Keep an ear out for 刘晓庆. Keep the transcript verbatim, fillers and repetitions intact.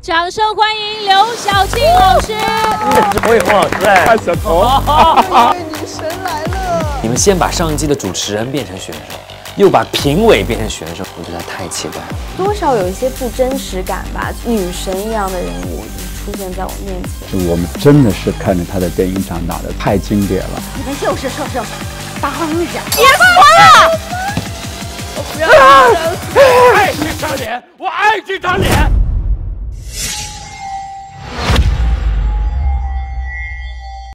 掌声欢迎刘晓庆老师。这是我也老师哎，小头，女神来了！你们先把上一季的主持人变成选手，又把评委变成选手，我觉得太奇怪了，多少有一些不真实感吧。女神一样的人物出现在我面前，我们真的是看着她在电影长大的，太经典了。你们又是射手，打好你讲，别说了。我不要！爱去他脸，我爱去他脸。